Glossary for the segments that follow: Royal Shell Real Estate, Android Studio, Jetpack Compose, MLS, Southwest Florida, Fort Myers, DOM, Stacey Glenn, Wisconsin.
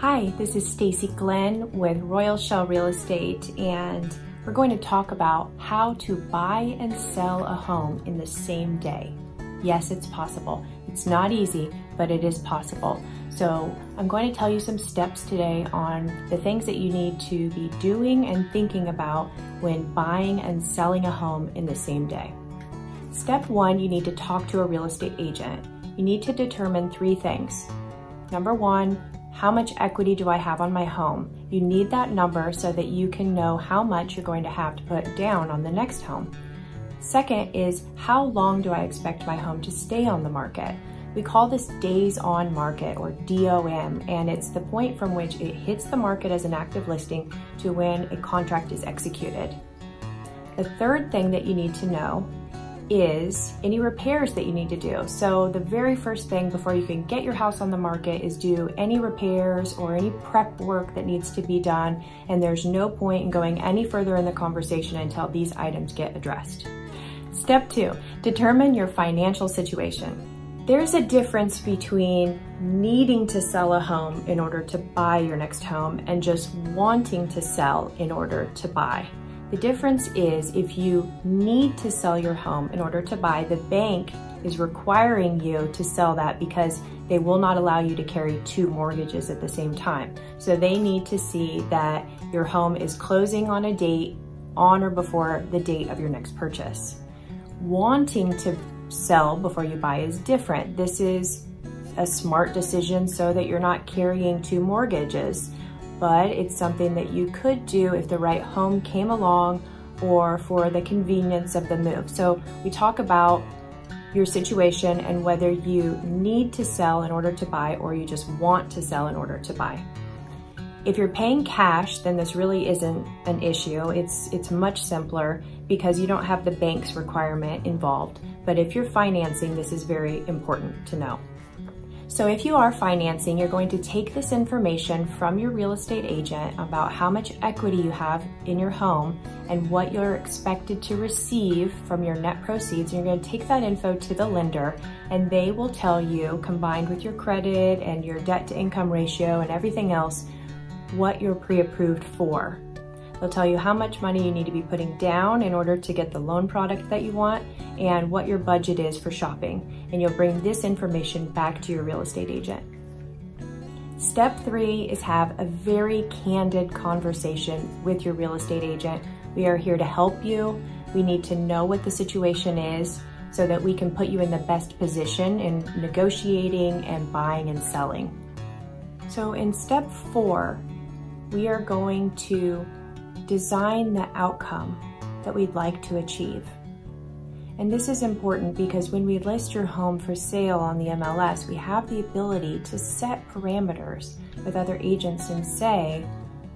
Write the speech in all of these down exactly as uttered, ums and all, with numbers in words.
Hi, this is Stacey Glenn with Royal Shell Real Estate, and we're going to talk about how to buy and sell a home in the same day. Yes, it's possible. It's not easy, but it is possible. So I'm going to tell you some steps today on the things that you need to be doing and thinking about when buying and selling a home in the same day. Step one, you need to talk to a real estate agent. You need to determine three things. Number one, how much equity do I have on my home? You need that number so that you can know how much you're going to have to put down on the next home. Second is, how long do I expect my home to stay on the market? We call this days on market, or D O M, and it's the point from which it hits the market as an active listing to when a contract is executed. The third thing that you need to know is any repairs that you need to do. So the very first thing before you can get your house on the market is do any repairs or any prep work that needs to be done, and there's no point in going any further in the conversation until these items get addressed. Step two, determine your financial situation. There's a difference between needing to sell a home in order to buy your next home and just wanting to sell in order to buy. The difference is, if you need to sell your home in order to buy, the bank is requiring you to sell that because they will not allow you to carry two mortgages at the same time. So they need to see that your home is closing on a date on or before the date of your next purchase. Wanting to sell before you buy is different. This is a smart decision so that you're not carrying two mortgages, but it's something that you could do if the right home came along or for the convenience of the move. So we talk about your situation and whether you need to sell in order to buy or you just want to sell in order to buy. If you're paying cash, then this really isn't an issue. It's, it's much simpler because you don't have the bank's requirement involved. But if you're financing, this is very important to know. So if you are financing, you're going to take this information from your real estate agent about how much equity you have in your home and what you're expected to receive from your net proceeds. And you're going to take that info to the lender, and they will tell you, combined with your credit and your debt to income ratio and everything else, what you're pre-approved for. They'll tell you how much money you need to be putting down in order to get the loan product that you want and what your budget is for shopping. And you'll bring this information back to your real estate agent. Step three is have a very candid conversation with your real estate agent. We are here to help you. We need to know what the situation is so that we can put you in the best position in negotiating and buying and selling. So in step four, we are going to design the outcome that we'd like to achieve. And this is important because when we list your home for sale on the M L S, we have the ability to set parameters with other agents and say,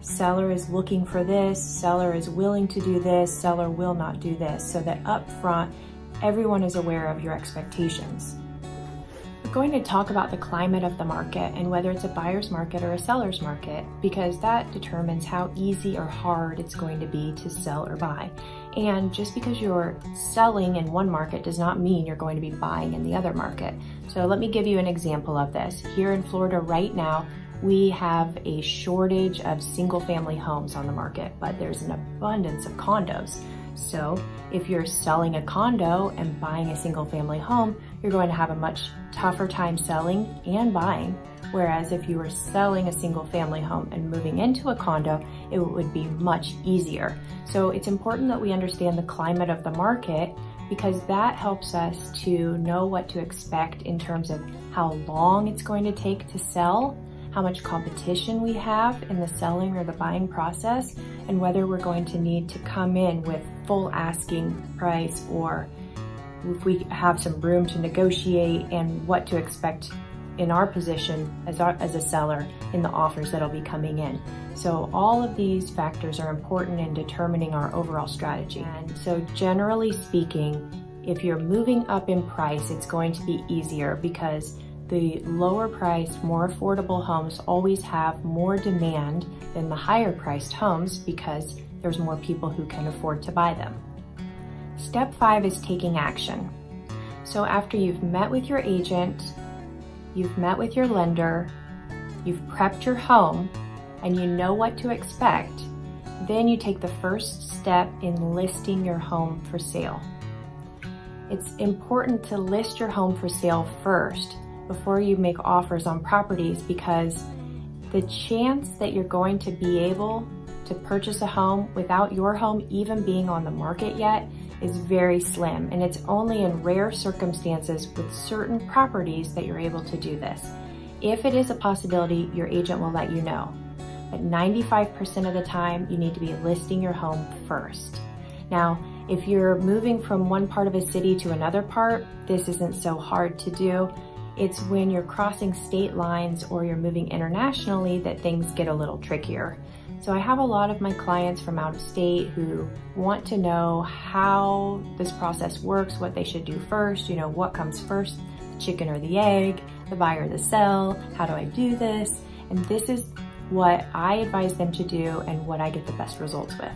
seller is looking for this, seller is willing to do this, seller will not do this, so that up front, everyone is aware of your expectations. We're going to talk about the climate of the market and whether it's a buyer's market or a seller's market, because that determines how easy or hard it's going to be to sell or buy. And just because you're selling in one market does not mean you're going to be buying in the other market. So let me give you an example of this. Here in Florida right now, we have a shortage of single-family homes on the market, but there's an abundance of condos. So if you're selling a condo and buying a single-family home, you're going to have a much tougher time selling and buying. Whereas if you were selling a single-family home and moving into a condo, it would be much easier. So it's important that we understand the climate of the market, because that helps us to know what to expect in terms of how long it's going to take to sell, how much competition we have in the selling or the buying process, and whether we're going to need to come in with full asking price or if we have some room to negotiate, and what to expect in our position as, our, as a seller in the offers that'll be coming in. So all of these factors are important in determining our overall strategy. And so generally speaking, if you're moving up in price, it's going to be easier because the lower priced, more affordable homes always have more demand than the higher priced homes because there's more people who can afford to buy them. Step five is taking action. So after you've met with your agent, you've met with your lender, you've prepped your home, and you know what to expect, then you take the first step in listing your home for sale. It's important to list your home for sale first before you make offers on properties, because the chance that you're going to be able to purchase a home without your home even being on the market yet is very slim, and it's only in rare circumstances with certain properties that you're able to do this. If it is a possibility, your agent will let you know. But ninety-five percent of the time, you need to be listing your home first. Now, if you're moving from one part of a city to another part, this isn't so hard to do. It's when you're crossing state lines or you're moving internationally that things get a little trickier. So I have a lot of my clients from out of state who want to know how this process works, what they should do first, you know, what comes first, the chicken or the egg, the buy or the sell, how do I do this? And this is what I advise them to do and what I get the best results with.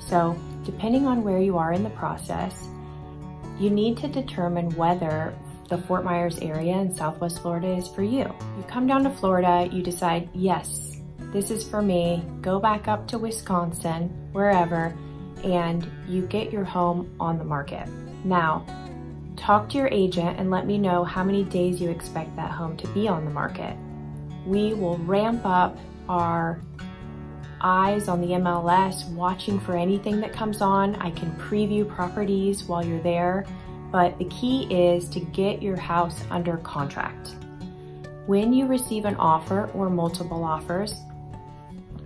So depending on where you are in the process, you need to determine whether the Fort Myers area in Southwest Florida is for you. You come down to Florida, you decide, yes, this is for me, go back up to Wisconsin, wherever, and you get your home on the market. Now, talk to your agent and let me know how many days you expect that home to be on the market. We will ramp up our eyes on the M L S, watching for anything that comes on. I can preview properties while you're there, but the key is to get your house under contract. When you receive an offer or multiple offers,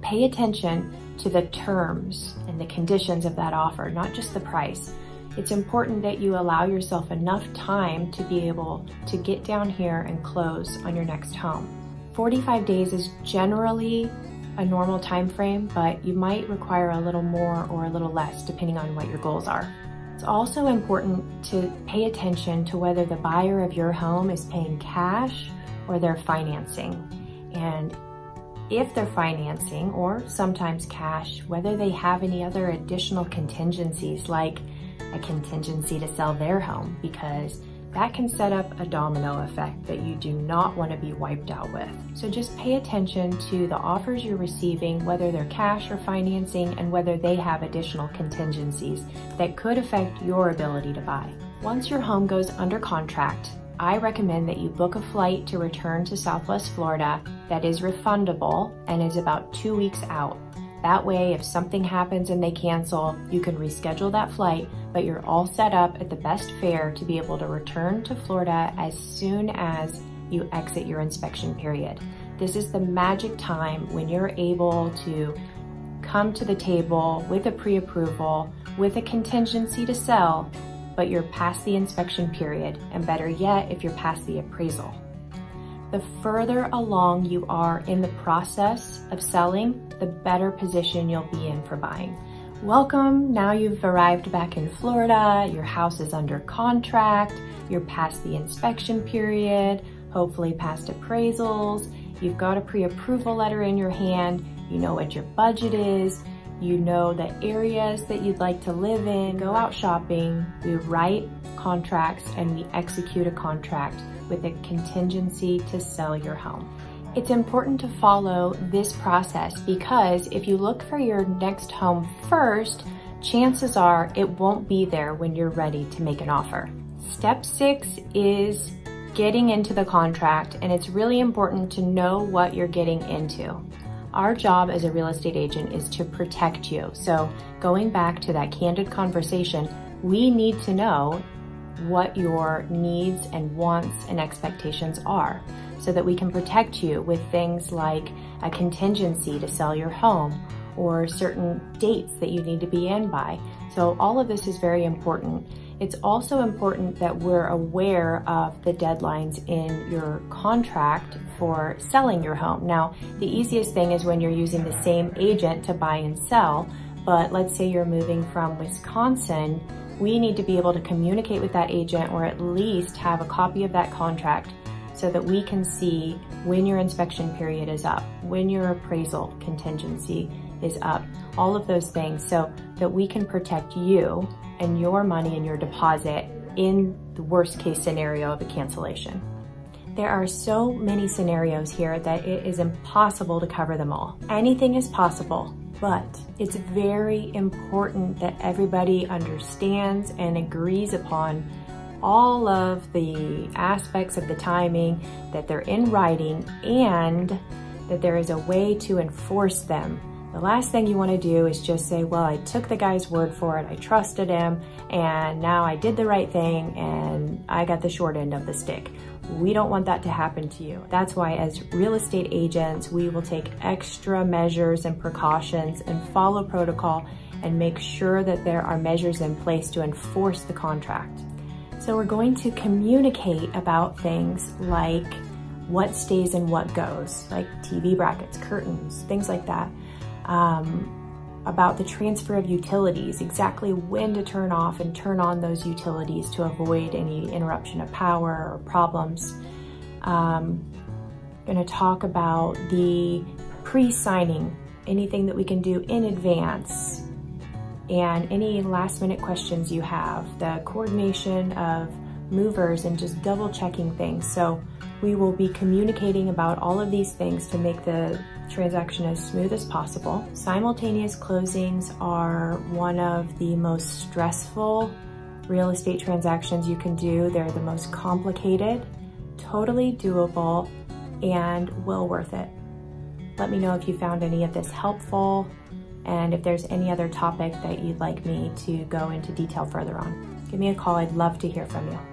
pay attention to the terms and the conditions of that offer, not just the price. It's important that you allow yourself enough time to be able to get down here and close on your next home. forty-five days is generally a normal time frame, but you might require a little more or a little less depending on what your goals are. It's also important to pay attention to whether the buyer of your home is paying cash or they're financing. And if they're financing or sometimes cash, whether they have any other additional contingencies, like a contingency to sell their home, because that can set up a domino effect that you do not want to be wiped out with. So just pay attention to the offers you're receiving, whether they're cash or financing, and whether they have additional contingencies that could affect your ability to buy. Once your home goes under contract, I recommend that you book a flight to return to Southwest Florida that is refundable and is about two weeks out. That way, if something happens and they cancel, you can reschedule that flight, but you're all set up at the best fare to be able to return to Florida as soon as you exit your inspection period. This is the magic time when you're able to come to the table with a pre-approval, with a contingency to sell, but you're past the inspection period, and better yet, if you're past the appraisal. The further along you are in the process of selling, the better position you'll be in for buying. Welcome, now you've arrived back in Florida, your house is under contract, you're past the inspection period, hopefully past appraisals, you've got a pre-approval letter in your hand, you know what your budget is, you know the areas that you'd like to live in, go out shopping, we write contracts and we execute a contract with a contingency to sell your home. It's important to follow this process because if you look for your next home first, chances are it won't be there when you're ready to make an offer. Step six is getting into the contract, and it's really important to know what you're getting into. Our job as a real estate agent is to protect you. So going back to that candid conversation, we need to know what your needs and wants and expectations are so that we can protect you with things like a contingency to sell your home or certain dates that you need to be in by. So all of this is very important. It's also important that we're aware of the deadlines in your contract for selling your home. Now, the easiest thing is when you're using the same agent to buy and sell, but let's say you're moving from Wisconsin, we need to be able to communicate with that agent or at least have a copy of that contract so that we can see when your inspection period is up, when your appraisal contingency is up, all of those things so that we can protect you and your money and your deposit in the worst case scenario of a cancellation. There are so many scenarios here that it is impossible to cover them all. Anything is possible, but it's very important that everybody understands and agrees upon all of the aspects of the timing, that they're in writing, and that there is a way to enforce them. The last thing you want to do is just say, well, I took the guy's word for it, I trusted him, and now I did the right thing, and I got the short end of the stick. We don't want that to happen to you. That's why as real estate agents, we will take extra measures and precautions and follow protocol and make sure that there are measures in place to enforce the contract. So we're going to communicate about things like what stays and what goes, like T V brackets, curtains, things like that. Um, about the transfer of utilities, exactly when to turn off and turn on those utilities to avoid any interruption of power or problems. Um, gonna talk about the pre-signing, anything that we can do in advance, and any last minute questions you have, the coordination of movers and just double checking things. So we will be communicating about all of these things to make the transaction as smooth as possible. Simultaneous closings are one of the most stressful real estate transactions you can do. They're the most complicated, totally doable, and well worth it. Let me know if you found any of this helpful and if there's any other topic that you'd like me to go into detail further on. Give me a call, I'd love to hear from you.